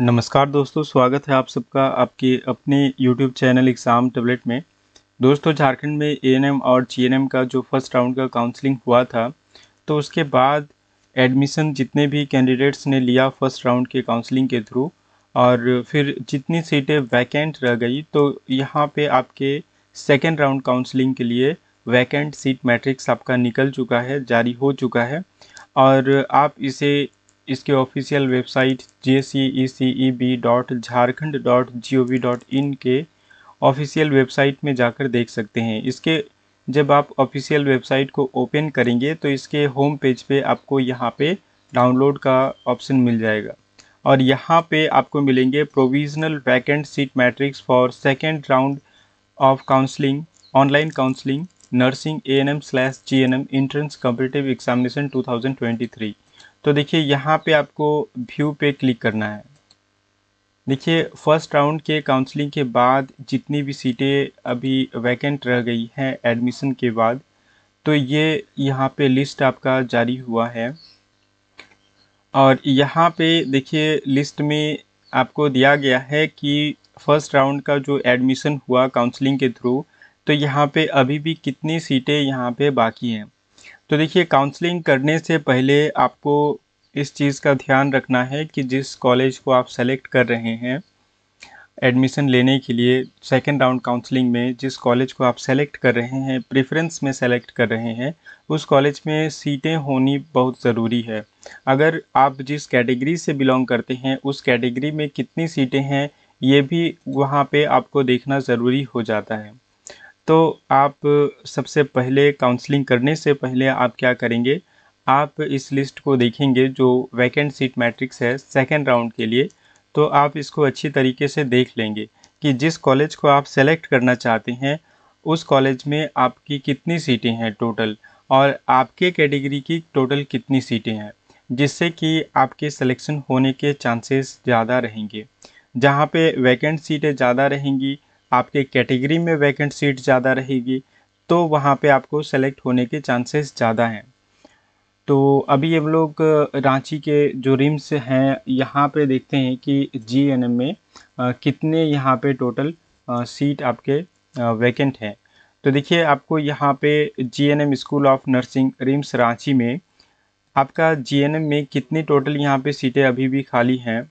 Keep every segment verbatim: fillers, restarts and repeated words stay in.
नमस्कार दोस्तों, स्वागत है आप सबका आपके अपने यूट्यूब चैनल एग्ज़ाम टैबलेट में। दोस्तों, झारखंड में ए एन एम और जी एन एम का जो फर्स्ट राउंड का काउंसलिंग हुआ था, तो उसके बाद एडमिशन जितने भी कैंडिडेट्स ने लिया फर्स्ट राउंड के काउंसलिंग के थ्रू, और फिर जितनी सीटें वैकेंट रह गई तो यहाँ पे आपके सेकेंड राउंड काउंसलिंग के लिए वैकेंट सीट मैट्रिक्स आपका निकल चुका है, जारी हो चुका है। और आप इसे इसके official website J C E C E B dot Jharkhand dot G O V dot in के ऑफिशियल वेबसाइट में जाकर देख सकते हैं। इसके जब आप ऑफिशियल वेबसाइट को ओपन करेंगे तो इसके होम पेज पे आपको यहाँ पे डाउनलोड का ऑप्शन मिल जाएगा, और यहाँ पे आपको मिलेंगे provisional vacant seat matrix for second round of counselling, online counselling, nursing A N M slash G N M entrance competitive examination two thousand twenty three. तो देखिए यहाँ पे आपको व्यू पे क्लिक करना है। देखिए, फर्स्ट राउंड के काउंसलिंग के बाद जितनी भी सीटें अभी वैकेंट रह गई हैं एडमिशन के बाद, तो ये यहाँ पे लिस्ट आपका जारी हुआ है। और यहाँ पे देखिए लिस्ट में आपको दिया गया है कि फर्स्ट राउंड का जो एडमिशन हुआ काउंसलिंग के थ्रू, तो यहाँ पे अभी भी कितनी सीटें यहाँ पे बाकी हैं। तो देखिए, काउंसलिंग करने से पहले आपको इस चीज़ का ध्यान रखना है कि जिस कॉलेज को आप सेलेक्ट कर रहे हैं एडमिशन लेने के लिए सेकेंड राउंड काउंसलिंग में, जिस कॉलेज को आप सेलेक्ट कर रहे हैं, प्रेफरेंस में सेलेक्ट कर रहे हैं, उस कॉलेज में सीटें होनी बहुत ज़रूरी है। अगर आप जिस कैटेगरी से बिलोंग करते हैं उस कैटेगरी में कितनी सीटें हैं ये भी वहाँ पर आपको देखना ज़रूरी हो जाता है। तो आप सबसे पहले काउंसलिंग करने से पहले आप क्या करेंगे, आप इस लिस्ट को देखेंगे जो वैकेंट सीट मैट्रिक्स है सेकेंड राउंड के लिए, तो आप इसको अच्छी तरीके से देख लेंगे कि जिस कॉलेज को आप सेलेक्ट करना चाहते हैं उस कॉलेज में आपकी कितनी सीटें हैं टोटल, और आपके कैटेगरी की टोटल कितनी सीटें हैं, जिससे कि आपके सिलेक्शन होने के चांसेस ज़्यादा रहेंगे। जहाँ पे वैकेंट सीटें ज़्यादा रहेंगी, आपके कैटेगरी में वैकेंट सीट ज़्यादा रहेगी, तो वहाँ पे आपको सेलेक्ट होने के चांसेस ज़्यादा हैं। तो अभी हम लोग रांची के जो रिम्स हैं यहाँ पे देखते हैं कि जी एन एम में कितने यहाँ पे टोटल सीट आपके वैकेंट हैं। तो देखिए, आपको यहाँ पे G N M school of nursing RIMS Ranchi में आपका जी एन एम में कितनी टोटल यहाँ पे सीटें अभी भी खाली हैं।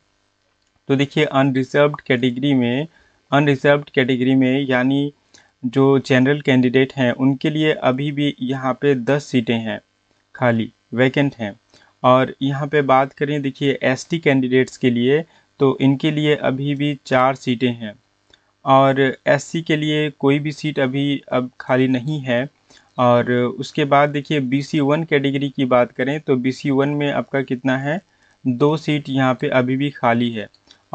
तो देखिए, अनरिजर्व्ड कैटेगरी में अनरिजर्व्ड कैटेगरी में यानी जो जनरल कैंडिडेट हैं उनके लिए अभी भी यहाँ पे दस सीटें हैं खाली, वैकेंट हैं। और यहाँ पे बात करें, देखिए एस टी कैंडिडेट्स के लिए, तो इनके लिए अभी भी चार सीटें हैं, और एस सी के लिए कोई भी सीट अभी अब खाली नहीं है। और उसके बाद देखिए बी सी वन कैटेगरी की बात करें तो बी सी वन में आपका कितना है, दो सीट यहाँ पे अभी भी खाली है।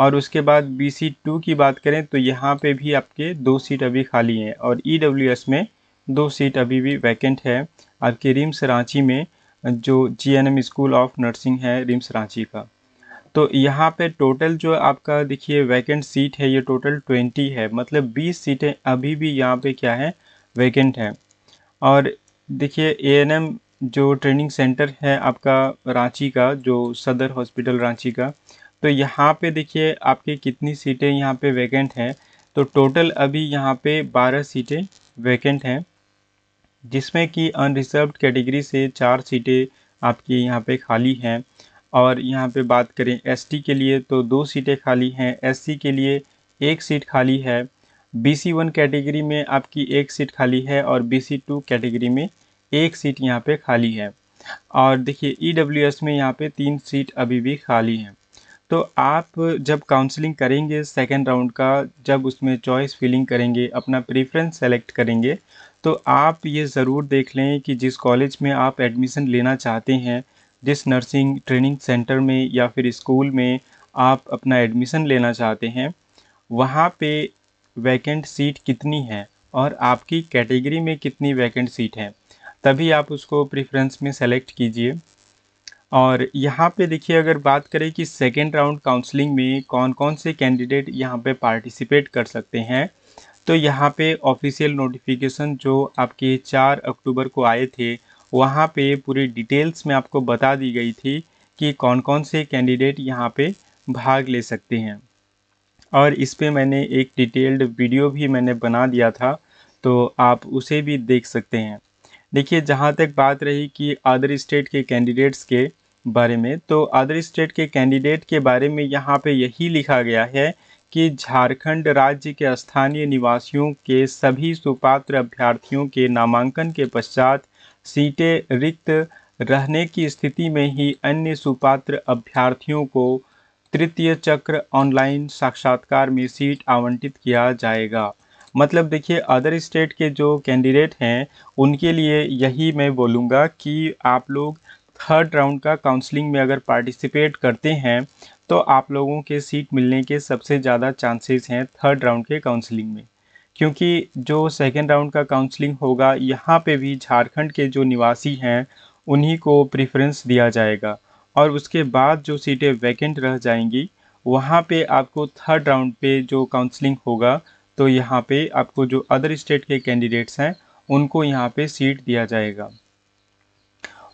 और उसके बाद बी सी टू की बात करें तो यहाँ पे भी आपके दो सीट अभी खाली हैं, और ई डब्ल्यू एस में दो सीट अभी भी वैकेंट है आपके रिम्स रांची में, जो G N M school of nursing है रिम्स रांची का। तो यहाँ पे टोटल जो आपका देखिए वैकेंट सीट है ये टोटल बीस है, मतलब बीस सीटें अभी भी यहाँ पे क्या है, वैकेंट है। और देखिए ए एन एम जो ट्रेनिंग सेंटर है आपका रांची का, जो सदर हॉस्पिटल रांची का, तो यहाँ पे देखिए आपके कितनी सीटें यहाँ पे वैकेंट हैं, तो टोटल अभी यहाँ पे बारह सीटें वैकेंट हैं, जिसमें कि अनरिजर्व्ड कैटेगरी से चार सीटें आपकी यहाँ पे खाली हैं। और यहाँ पे बात करें एस टी के लिए तो दो सीटें खाली हैं, एस सी के लिए एक सीट खाली है, बी सी वन कैटेगरी में आपकी एक सीट खाली है, और बी सी टू कैटेगरी में एक सीट यहाँ पे खाली है। और देखिए ई डब्ल्यू एस में यहाँ पे तीन सीट अभी भी खाली हैं। तो आप जब काउंसलिंग करेंगे सेकेंड राउंड का, जब उसमें चॉइस फिलिंग करेंगे, अपना प्रेफरेंस सेलेक्ट करेंगे, तो आप ये ज़रूर देख लें कि जिस कॉलेज में आप एडमिशन लेना चाहते हैं, जिस नर्सिंग ट्रेनिंग सेंटर में या फिर स्कूल में आप अपना एडमिशन लेना चाहते हैं, वहाँ पे वैकेंट सीट कितनी है और आपकी कैटेगरी में कितनी वैकेंट सीट है, तभी आप उसको प्रेफरेंस में सेलेक्ट कीजिए। और यहाँ पे देखिए, अगर बात करें कि सेकेंड राउंड काउंसलिंग में कौन कौन से कैंडिडेट यहाँ पे पार्टिसिपेट कर सकते हैं, तो यहाँ पे ऑफिशियल नोटिफिकेशन जो आपके चार अक्टूबर को आए थे, वहाँ पे पूरी डिटेल्स में आपको बता दी गई थी कि कौन कौन से कैंडिडेट यहाँ पे भाग ले सकते हैं। और इस पे मैंने एक डिटेल्ड वीडियो भी मैंने बना दिया था, तो आप उसे भी देख सकते हैं। देखिए, जहाँ तक बात रही कि अदर स्टेट के कैंडिडेट्स के बारे में, तो अदर स्टेट के कैंडिडेट के बारे में यहाँ पे यही लिखा गया है कि झारखंड राज्य के स्थानीय निवासियों के सभी सुपात्र अभ्यर्थियों के नामांकन के पश्चात सीटें रिक्त रहने की स्थिति में ही अन्य सुपात्र अभ्यर्थियों को तृतीय चक्र ऑनलाइन साक्षात्कार में सीट आवंटित किया जाएगा। मतलब देखिए, अदर स्टेट के जो कैंडिडेट हैं उनके लिए यही मैं बोलूँगा कि आप लोग थर्ड राउंड का काउंसलिंग में अगर पार्टिसिपेट करते हैं तो आप लोगों के सीट मिलने के सबसे ज़्यादा चांसेस हैं थर्ड राउंड के काउंसलिंग में, क्योंकि जो सेकेंड राउंड का काउंसलिंग होगा यहाँ पे भी झारखंड के जो निवासी हैं उन्हीं को प्रेफरेंस दिया जाएगा। और उसके बाद जो सीटें वैकेंट रह जाएंगी वहाँ पे आपको थर्ड राउंड पे जो काउंसलिंग होगा, तो यहाँ पे आपको जो अदर स्टेट के कैंडिडेट्स हैं उनको यहाँ पे सीट दिया जाएगा।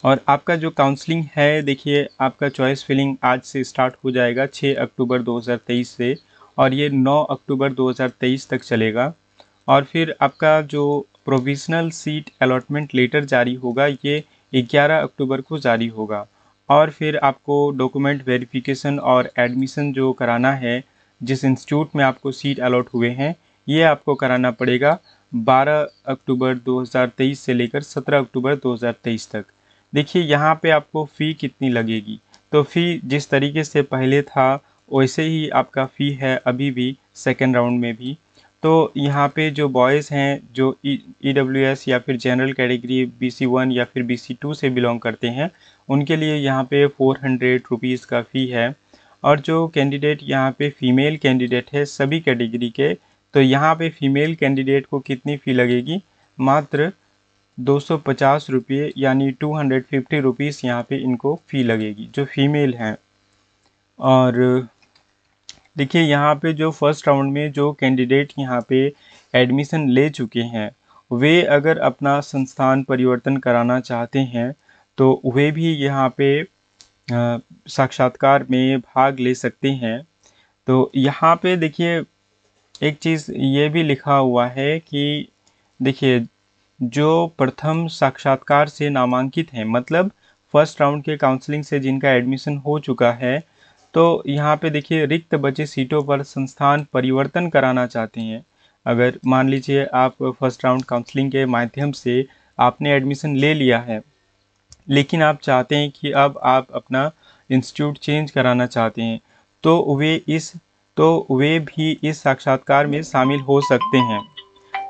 और आपका जो काउंसलिंग है, देखिए आपका चॉइस फिलिंग आज से स्टार्ट हो जाएगा छह अक्टूबर दो हज़ार तेईस से, और ये नौ अक्टूबर दो हज़ार तेईस तक चलेगा। और फिर आपका जो प्रोविजनल सीट अलॉटमेंट लेटर जारी होगा ये ग्यारह अक्टूबर को जारी होगा। और फिर आपको डॉक्यूमेंट वेरिफिकेशन और एडमिशन जो कराना है जिस इंस्टीट्यूट में आपको सीट अलॉट हुए हैं ये आपको कराना पड़ेगा बारह अक्टूबर दो हज़ार तेईस से लेकर सत्रह अक्टूबर दो हज़ार तेईस तक। देखिए, यहाँ पे आपको फ़ी कितनी लगेगी, तो फ़ी जिस तरीके से पहले था वैसे ही आपका फ़ी है अभी भी सेकेंड राउंड में भी। तो यहाँ पे जो बॉयज़ हैं जो ई डब्ल्यू एस या फिर general category B C one या फिर बी सी टू से बिलोंग करते हैं उनके लिए यहाँ पे फ़ोर हंड्रेड रुपीज़ का फ़ी है। और जो कैंडिडेट यहाँ पे फ़ीमेल कैंडिडेट है सभी कैटेगरी के, तो यहाँ पे फ़ीमेल कैंडिडेट को कितनी फ़ी लगेगी, मात्र दो सौ पचास रुपये यानी टू हंड्रेड फिफ्टी रुपीज़ यहाँ पर इनको फ़ी लगेगी जो फ़ीमेल हैं। और देखिए, यहाँ पे जो फर्स्ट राउंड में जो कैंडिडेट यहाँ पे एडमिशन ले चुके हैं वे अगर अपना संस्थान परिवर्तन कराना चाहते हैं तो वे भी यहाँ पे साक्षात्कार में भाग ले सकते हैं। तो यहाँ पे देखिए एक चीज़ ये भी लिखा हुआ है कि देखिए जो प्रथम साक्षात्कार से नामांकित हैं, मतलब फर्स्ट राउंड के काउंसलिंग से जिनका एडमिशन हो चुका है, तो यहाँ पे देखिए रिक्त बचे सीटों पर संस्थान परिवर्तन कराना चाहते हैं। अगर मान लीजिए आप फर्स्ट राउंड काउंसलिंग के माध्यम से आपने एडमिशन ले लिया है लेकिन आप चाहते हैं कि अब आप अपना इंस्टीट्यूट चेंज कराना चाहते हैं, तो वे इस तो वे भी इस साक्षात्कार में शामिल हो सकते हैं।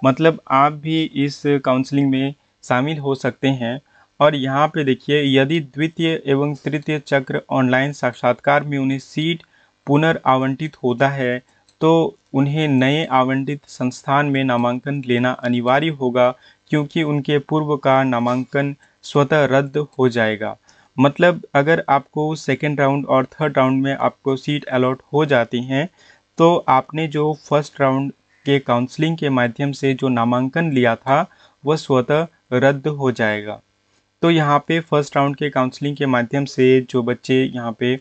मतलब आप भी इस काउंसलिंग में शामिल हो सकते हैं। और यहाँ पे देखिए, यदि द्वितीय एवं तृतीय चक्र ऑनलाइन साक्षात्कार में उन्हें सीट पुनर्आवंटित होता है तो उन्हें नए आवंटित संस्थान में नामांकन लेना अनिवार्य होगा, क्योंकि उनके पूर्व का नामांकन स्वतः रद्द हो जाएगा। मतलब अगर आपको सेकेंड राउंड और थर्ड राउंड में आपको सीट अलॉट हो जाती हैं तो आपने जो फर्स्ट राउंड के काउंसलिंग के माध्यम से जो नामांकन लिया था वह स्वतः रद्द हो जाएगा। तो यहाँ पे फर्स्ट राउंड के काउंसलिंग के माध्यम से जो बच्चे यहाँ पे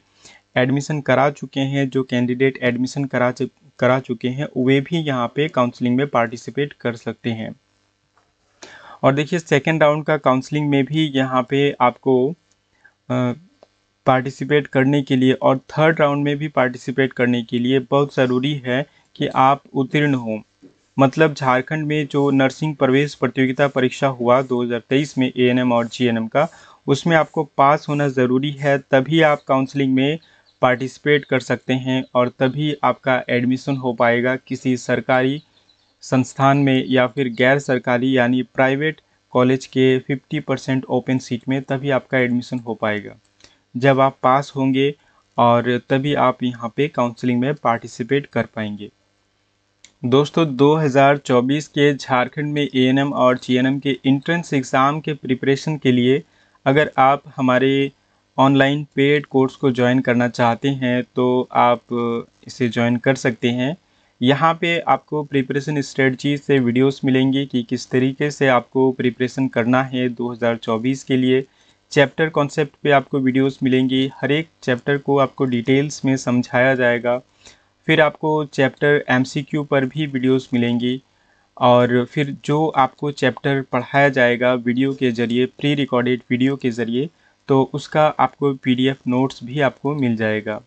एडमिशन करा चुके हैं, जो कैंडिडेट एडमिशन करा करा चुके हैं वे भी यहाँ पे काउंसलिंग में पार्टिसिपेट कर सकते हैं। और देखिए, सेकेंड राउंड का काउंसलिंग में भी यहाँ पे आपको पार्टिसिपेट करने के लिए और थर्ड राउंड में भी पार्टिसिपेट करने के लिए बहुत ज़रूरी है कि आप उत्तीर्ण हों। मतलब झारखंड में जो नर्सिंग प्रवेश प्रतियोगिता परीक्षा हुआ दो हज़ार तेईस में ए एन एम और जी एन एम का, उसमें आपको पास होना ज़रूरी है, तभी आप काउंसलिंग में पार्टिसिपेट कर सकते हैं और तभी आपका एडमिशन हो पाएगा किसी सरकारी संस्थान में या फिर गैर सरकारी यानी प्राइवेट कॉलेज के पचास परसेंट ओपन सीट में, तभी आपका एडमिशन हो पाएगा जब आप पास होंगे और तभी आप यहाँ पे काउंसलिंग में पार्टिसिपेट कर पाएंगे। दोस्तों, दो हज़ार चौबीस के झारखंड में ए एन एम और जी एन एम के इंट्रेंस एग्ज़ाम के प्रिपरेशन के लिए अगर आप हमारे ऑनलाइन पेड कोर्स को ज्वाइन करना चाहते हैं तो आप इसे ज्वाइन कर सकते हैं। यहाँ पे आपको प्रिपरेशन स्ट्रेटजी से वीडियोस मिलेंगे कि किस तरीके से आपको प्रिपरेशन करना है दो हज़ार चौबीस के लिए, चैप्टर कॉन्सेप्ट पे आपको वीडियोस मिलेंगी, हर एक चैप्टर को आपको डिटेल्स में समझाया जाएगा। फिर आपको चैप्टर एमसीक्यू पर भी वीडियोस मिलेंगी और फिर जो आपको चैप्टर पढ़ाया जाएगा वीडियो के ज़रिए, प्री रिकॉर्डेड वीडियो के ज़रिए, तो उसका आपको पीडीएफ नोट्स भी आपको मिल जाएगा।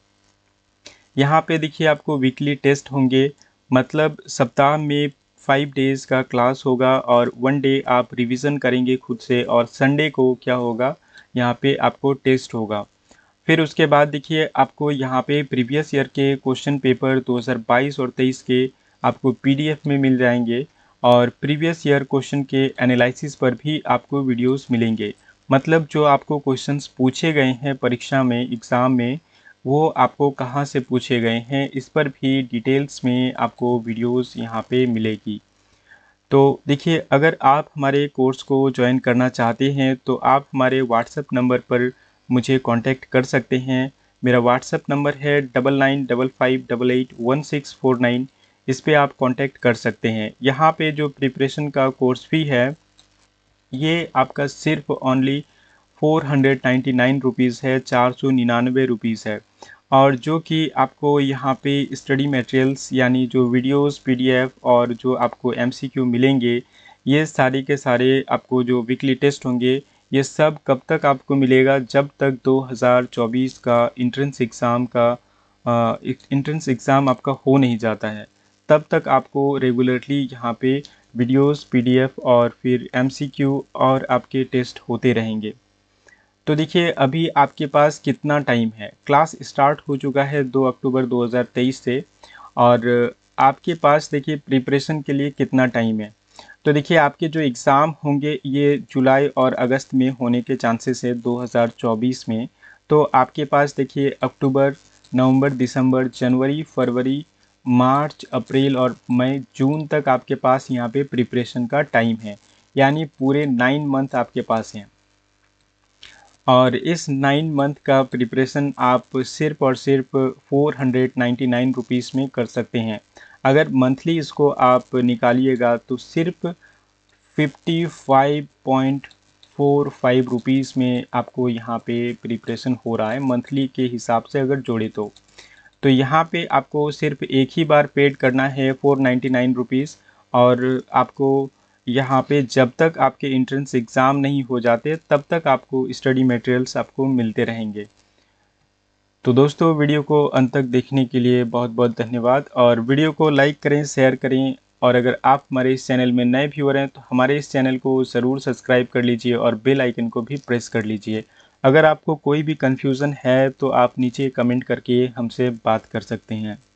यहाँ पे देखिए आपको वीकली टेस्ट होंगे, मतलब सप्ताह में फाइव डेज़ का क्लास होगा और वन डे आप रिवीजन करेंगे खुद से, और संडे को क्या होगा यहाँ पे आपको टेस्ट होगा। फिर उसके बाद देखिए आपको यहाँ पे प्रीवियस ईयर के क्वेश्चन पेपर दो हज़ार बाईस और तेईस के आपको पीडीएफ में मिल जाएंगे और प्रीवियस ईयर क्वेश्चन के एनालिसिस पर भी आपको वीडियोस मिलेंगे। मतलब जो आपको क्वेश्चंस पूछे गए हैं परीक्षा में, एग्ज़ाम में, वो आपको कहाँ से पूछे गए हैं इस पर भी डिटेल्स में आपको वीडियोस यहाँ पे मिलेगी। तो देखिए अगर आप हमारे कोर्स को ज्वाइन करना चाहते हैं तो आप हमारे व्हाट्सएप नंबर पर मुझे कांटेक्ट कर सकते हैं। मेरा व्हाट्सएप नंबर है double nine double five double eight one six four nine, इस पर आप कांटेक्ट कर सकते हैं। यहाँ पे जो प्रिपरेशन का कोर्स फी है ये आपका सिर्फ only four hundred ninety nine rupees है, चार सौ निन्यानवे रुपीज़ है, और जो कि आपको यहाँ पे स्टडी मटेरियल्स यानी जो वीडियोस, पीडीएफ और जो आपको एमसीक्यू मिलेंगे, ये सारे के सारे आपको जो वीकली टेस्ट होंगे, ये सब कब तक आपको मिलेगा, जब तक दो हज़ार चौबीस का इंट्रेंस एग्ज़ाम का इंट्रेंस एग्ज़ाम आपका हो नहीं जाता है, तब तक आपको रेगुलरली यहाँ पे वीडियोस, पीडीएफ और फिर एमसीक्यू और आपके टेस्ट होते रहेंगे। तो देखिए अभी आपके पास कितना टाइम है, क्लास स्टार्ट हो चुका है दो अक्टूबर दो हज़ार तेईस से, और आपके पास देखिए प्रिपरेशन के लिए कितना टाइम है। तो देखिए आपके जो एग्ज़ाम होंगे ये जुलाई और अगस्त में होने के चांसेस है दो हज़ार चौबीस में, तो आपके पास देखिए अक्टूबर, नवंबर, दिसंबर, जनवरी, फरवरी, मार्च, अप्रैल और मई, जून तक आपके पास यहाँ पे प्रिपरेशन का टाइम है, यानी पूरे नाइन मंथ आपके पास हैं। और इस नाइन मंथ का प्रिपरेशन आप सिर्फ और सिर्फ four hundred ninety nine rupees में कर सकते हैं। अगर मंथली इसको आप निकालिएगा तो सिर्फ fifty five point four five rupees में आपको यहाँ पे प्रिपरेशन हो रहा है, मंथली के हिसाब से अगर जोड़े तो तो यहाँ पे आपको सिर्फ एक ही बार पेड करना है फोर नाइन्टी नाइन रुपीज़, और आपको यहाँ पे जब तक आपके इंट्रेंस एग्ज़ाम नहीं हो जाते तब तक आपको स्टडी मटेरियल्स आपको मिलते रहेंगे। तो दोस्तों वीडियो को अंत तक देखने के लिए बहुत बहुत धन्यवाद, और वीडियो को लाइक करें, शेयर करें, और अगर आप हमारे इस चैनल में नए व्यूअर हैं तो हमारे इस चैनल को ज़रूर सब्सक्राइब कर लीजिए और बेल आइकन को भी प्रेस कर लीजिए। अगर आपको कोई भी कन्फ्यूज़न है तो आप नीचे कमेंट करके हमसे बात कर सकते हैं।